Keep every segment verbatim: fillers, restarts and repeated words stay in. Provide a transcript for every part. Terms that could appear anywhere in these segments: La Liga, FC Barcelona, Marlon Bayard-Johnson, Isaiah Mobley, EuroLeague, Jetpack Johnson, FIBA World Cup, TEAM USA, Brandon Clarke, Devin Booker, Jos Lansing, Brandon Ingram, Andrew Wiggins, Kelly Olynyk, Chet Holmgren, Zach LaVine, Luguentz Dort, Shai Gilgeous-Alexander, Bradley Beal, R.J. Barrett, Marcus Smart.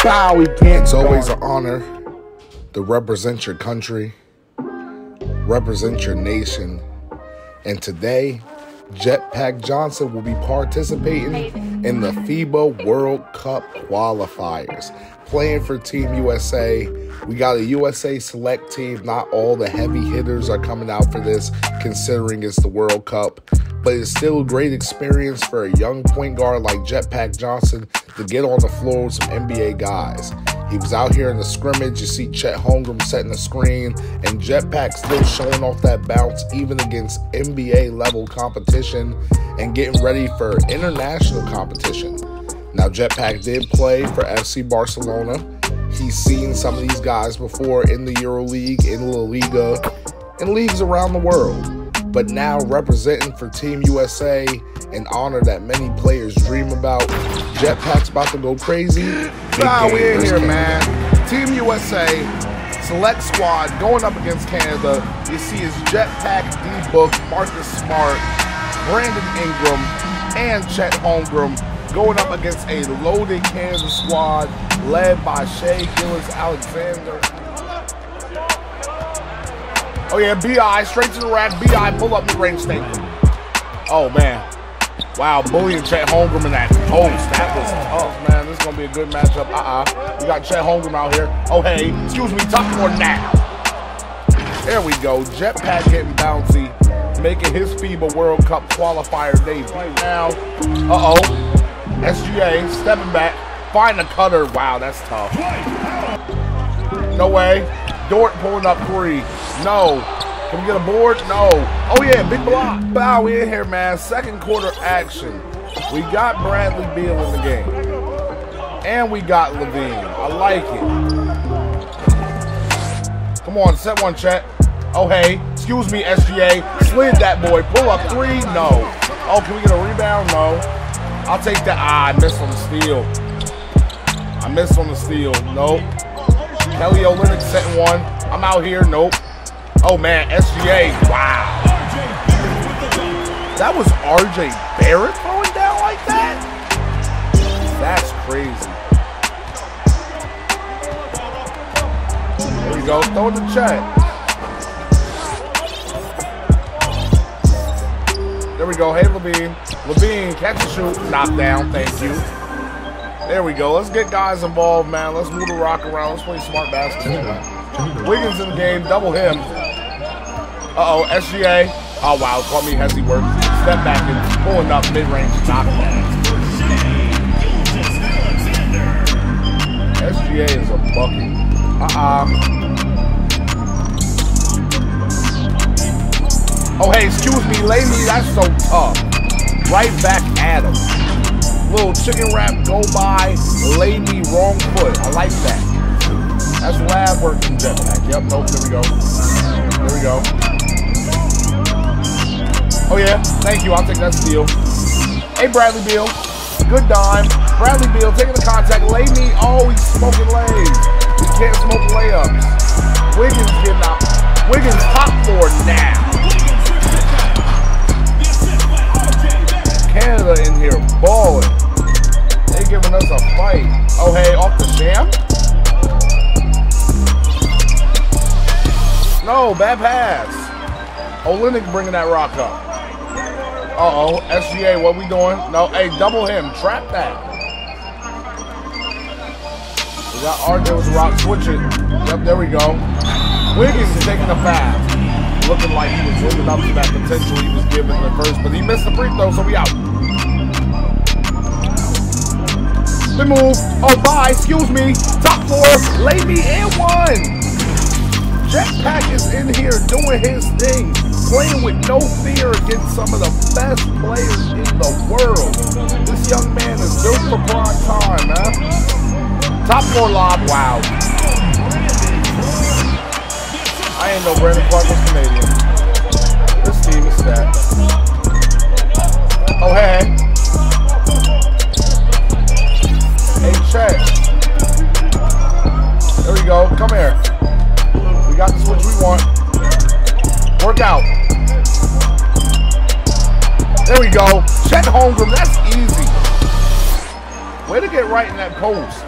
Bow, we can't. It's always an honor to represent your country, represent your nation, and today Jetpack Johnson will be participating in the FIBA World Cup qualifiers, playing for Team U S A. We got a U S A select team. Not all the heavy hitters are coming out for this, considering it's the World Cup. But it's still a great experience for a young point guard like Jetpack Johnson to get on the floor with some N B A guys. He was out here in the scrimmage. You see Chet Holmgren setting the screen, and Jetpack still showing off that bounce even against N B A-level competition and getting ready for international competition. Now, Jetpack did play for F C Barcelona. He's seen some of these guys before in the EuroLeague, in La Liga, and leagues around the world. But now representing for Team U S A, an honor that many players dream about. Jetpack's about to go crazy. Nah, we in here, man. Team U S A, select squad, going up against Canada. You see his Jetpack, D-Book, Marcus Smart, Brandon Ingram, and Chet Holmgren going up against a loaded Canada squad led by Shai Gilgeous-Alexander. Oh, yeah, B I, straight to the rack. B I, pull up mid-range statement. Oh, man. Wow, bullying Chet Holmgren in that post. That was tough, man. This is going to be a good matchup. Uh-uh. We got Chet Holmgren out here. Oh, hey. Excuse me. Tough more now. There we go. Jetpack getting bouncy, making his FIBA World Cup qualifier debut. Right now. Uh-oh. S G A stepping back. Find a cutter. Wow, that's tough. No way. Dort pulling up three. No. Can we get a board? No. Oh, yeah, big block. Bow, we in here, man. Second quarter action. We got Bradley Beal in the game. And we got LaVine. I like it. Come on, set one, Chet. Oh, hey. Excuse me, S G A. Slid that boy. Pull up three. No. Oh, can we get a rebound? No. I'll take that. Ah, I missed on the steal. I missed on the steal. Nope. Kelly Olynyk setting one. I'm out here. Nope. Oh, man, S G A, wow. That was R J Barrett throwing down like that? That's crazy. There we go, throw it to Chet. There we go, hey, LaVine. LaVine, catch and shoot, knock down, thank you. There we go, let's get guys involved, man. Let's move the rock around, let's play smart basketball. Wiggins in the game, double him. Uh-oh, S G A. Oh, wow, caught me as he worked. Step back and pulling up mid-range knockdown. S G A is a bucket. Uh-uh. Oh, hey, excuse me, lady, that's so tough. Right back at him. Little chicken wrap, go by, lady, wrong foot. I like that. That's lab work from Jetpack. Yep, nope, there we go. There we go. Oh, yeah. Thank you. I'll take that steal. Hey, Bradley Beal. Good dime. Bradley Beal taking the contact. Lay me. Oh, he's smoking lays. We can't smoke layups. Wiggins getting out. Wiggins top four now. Canada in here balling. They giving us a fight. Oh, hey, off the jam? No, bad pass. Olynyk bringing that rock up. Uh-oh, S G A, what we doing? No, hey, double him, trap that. We got R J with the rock, switch it. Yep, there we go. Wiggins is taking the pass. Looking like he was living up to that potential he was given in the first, but he missed the free throw, so we out. We move. Oh, bye, excuse me. Top floor, lay me in one. Jetpack is in here doing his thing, playing with no fear against some of the best players in the world. This young man is built for prime time, huh? Top four lob, wow. I ain't no Brandon Clarke was Canadian. This team is stacked. Oh, hey. Hey, Chet. There we go, come here. Got this what we want. out. There we go. Chet Holmgren, that's easy. Way to get right in that post.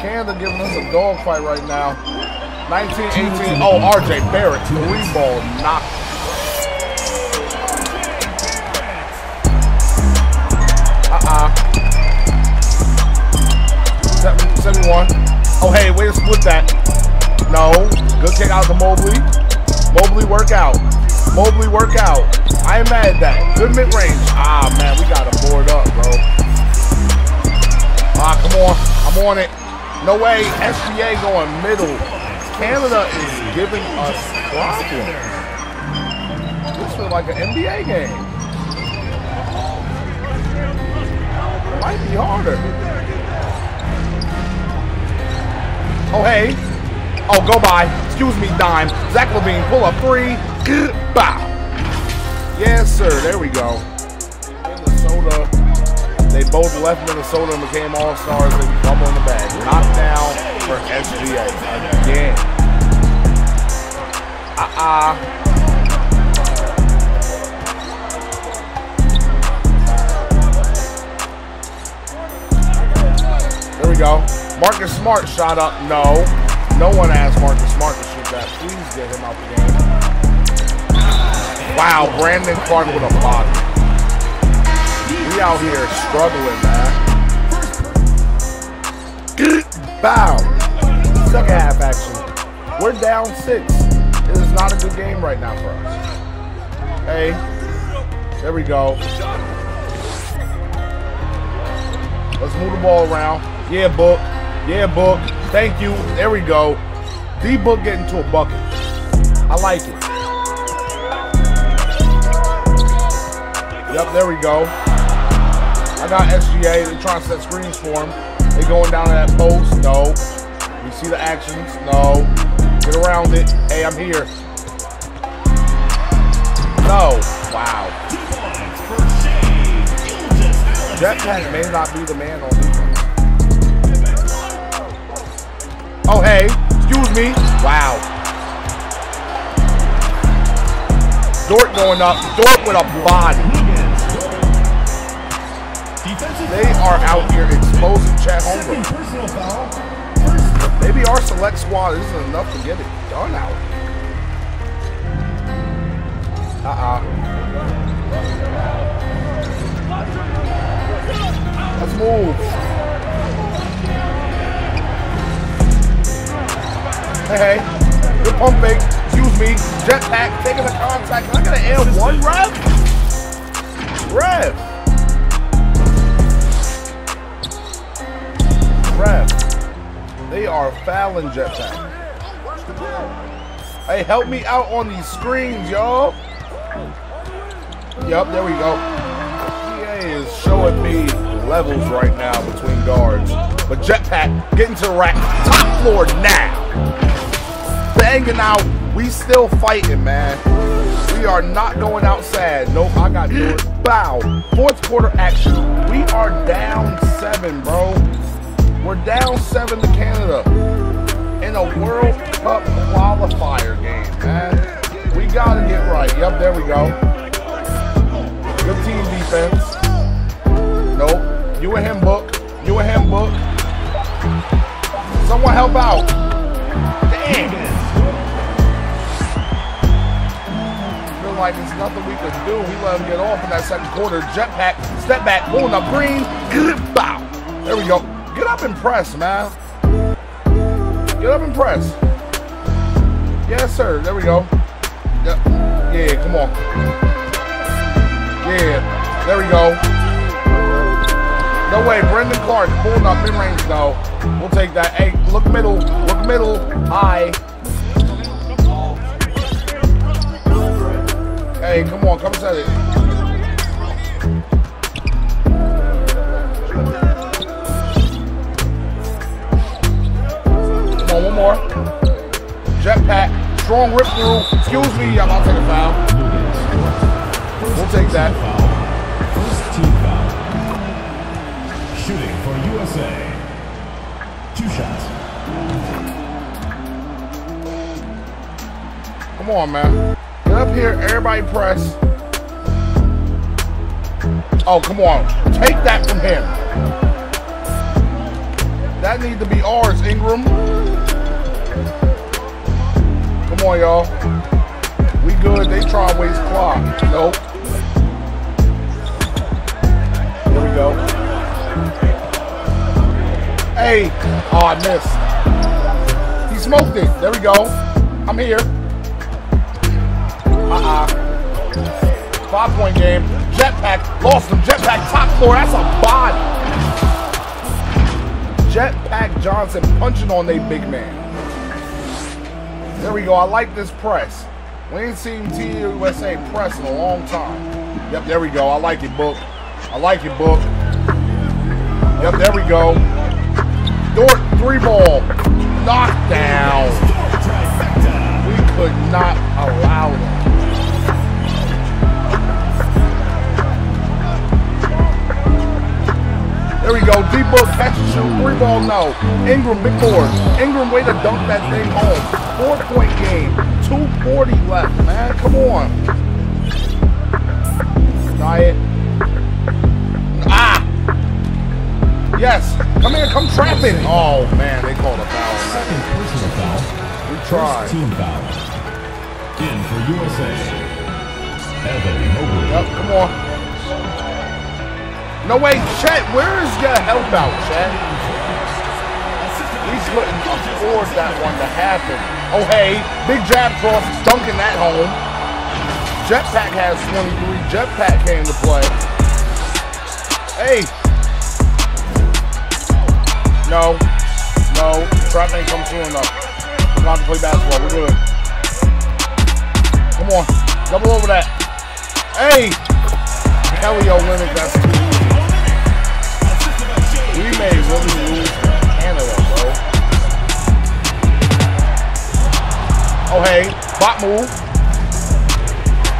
Canada giving us a dogfight right now. nineteen eighteen. Oh, R J. Barrett, three ball knock. Uh-uh. seventy-one. Oh, hey, way to split that. No. Good kick out to Mobley. Mobley workout. Mobley workout. I ain't mad at that. Good mid-range. Ah, man, we got to board up, bro. Ah, come on. I'm on it. No way. S G A going middle. Canada is giving us problems. This feels like an N B A game. It might be harder. Oh, hey. Oh, go by. Excuse me, dime. Zach LaVine, pull up three. Bow. Yes, sir. There we go. Minnesota. They both left Minnesota and became all-stars. They come on the bag. Knockdown for S G A. Again. Uh-uh. There we go. Marcus Smart shot up. No. No one asked Marcus Smart to shoot that. Please get him out the game. Wow, Brandon Clarke with a body. We out here struggling, man. Bow. Second half action. We're down six. It is not a good game right now for us. Hey, there we go. Let's move the ball around. Yeah, Book. Yeah, Book. Thank you. There we go. D-Book getting to a bucket. I like it. Yep, there we go. I got S G A. They're trying to set screens for him. They going down to that post. No. We see the actions. No. Get around it. Hey, I'm here. No. Wow. Jetpack may not be the man on defense. Oh, hey. Excuse me. Wow. Dort going up. Dort with a body. They are out here exposing Chet Holmgren. Maybe our select squad isn't enough to get it done out. Uh-uh. Let's move. Hey, hey. Good pump fake. Excuse me. Jetpack taking the contact. Can I get an L one, Rev? Rev. Rev. They are fouling Jetpack. Hey, help me out on these screens, y'all. Yep, there we go. G A is showing me levels right now between guards. But Jetpack getting to the rack. Top floor now. Banging out. We still fighting, man. We are not going out sad. Nope, I got yours. Bow. Fourth quarter action. We are down seven, bro. We're down seven to Canada in a World Cup qualifier game, man. We got to get right. Yep, there we go. Good team defense. Nope. You and him, Book. You and him, Book. Someone help out. Dang it. Feel like there's nothing we can do. We let him get off in that second quarter. Jetpack, step back, pulling up green. Bow. There we go. Get up and press, man. Get up and press. Yes, sir. There we go. Yep. Yeah, come on. Yeah, there we go. No way. Brandon Clarke pulling up mid-range, though. We'll take that. Hey, look middle. Look middle. High. Hey, come on. Come set it. One more. Jetpack. Strong rip through. Excuse me. I'm about to take a foul. We'll take that. First team foul. Shooting for U S A. Two shots. Come on, man. Get up here. Everybody press. Oh, come on. Take that from him. That needs to be ours, Ingram. Come on, y'all. We good. They try to waste clock. Nope. Here we go. Hey. Oh, I missed. He smoked it. There we go. I'm here. Uh-uh. Five-point game. Jetpack. Lost him. Jetpack top floor. That's a body. Jetpack Johnson punching on they big man. There we go. I like this press. We ain't seen T U S A press in a long time. Yep, there we go. I like it, Book. I like it, Book. Yep, there we go. Dort, three ball. Knockdown. We could not allow that. There we go. Deep Book, catch and shoot. Three ball, no. Ingram, big board. Ingram, way to dunk that thing home. Four-point game. two forty left, man. Come on. Diet. Ah! Yes. Come here. Come trap it. Oh, man. They called a foul. Second personal foul. We tried. Team foul. In for U S A. Evan Mobley. Yep, come on. No, wait, Chet, where is your help out, Chet? We couldn't afford that one to happen. Oh, hey, big jab cross, dunking that home. Jetpack has twenty-three. Jetpack came to play. Hey. No, no, trap ain't come soon enough. We're about to play basketball. We're good. Come on, double over that. Hey. Kelly Olynyk, that's cool. We may really lose Canada, bro. Oh, hey. Bot move.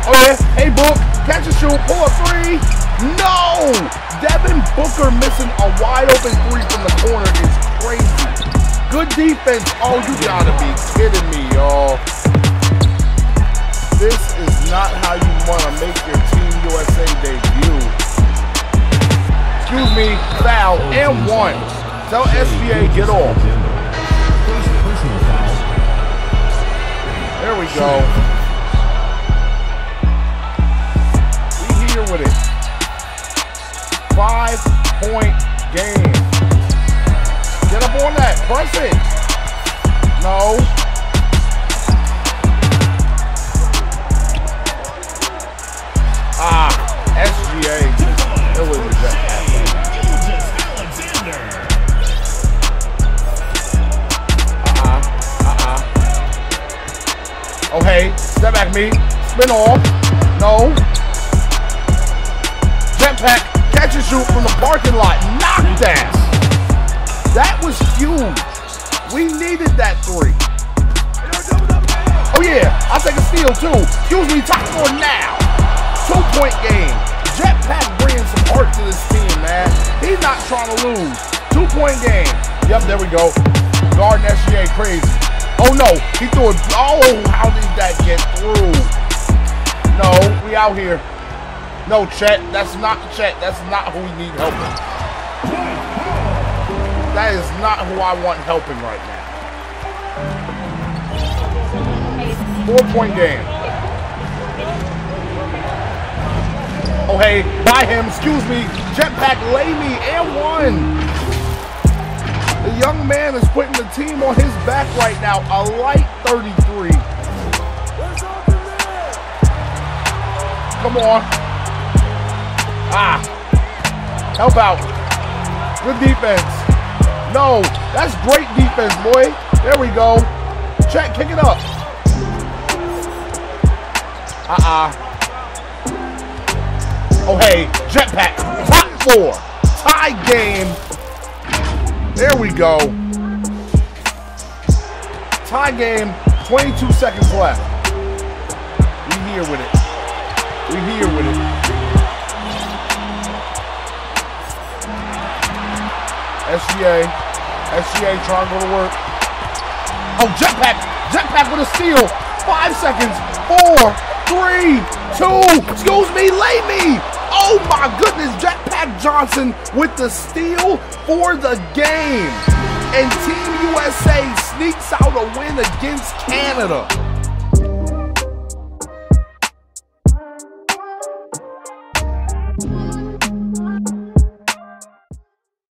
Oh, yeah. Hey, Book. Catch a shoot. Pull a three. No! Devin Booker missing a wide-open three from the corner is crazy. Good defense. Oh, you gotta be kidding me, y'all. This is not how you want to make your Team U S A debut. Excuse me, foul, and one. Tell S B A, get off. There we go. We here with it. Five-point game. Get up on that. Press it. No. Ah, S G A. It was a jack. Oh, hey, step back me, spin off, no. Jetpack, catch and shoot from the parking lot, knockdown. That was huge. We needed that three. Oh, yeah, I'll take a steal, too. Excuse me, top four now. Two-point game. Jetpack bringing some heart to this team, man. He's not trying to lose. Two-point game. Yep, there we go. Guard and S G A crazy. Oh, no, he threw it. Oh, how did that get through? No, we out here. No, Chet, that's not Chet. That's not who we need helping. That is not who I want helping right now. Four-point game. Oh, hey, by him, excuse me. Jetpack, lay me, and one. The young man is putting the team on his back right now. A light thirty-three. Come on. Ah. Help out. Good defense. No. That's great defense, boy. There we go. Check. Kick it up. Uh-uh. Oh, hey. Jetpack. Top four. Tie game. There we go. Tie game, twenty-two seconds left. We here with it. We here with it. S G A. S G A trying to go to work. Oh, Jetpack. Jetpack with a steal. Five seconds. Four, three, two. Excuse me, lay me. Oh my goodness, Jetpack Johnson with the steal for the game. And Team U S A sneaks out a win against Canada.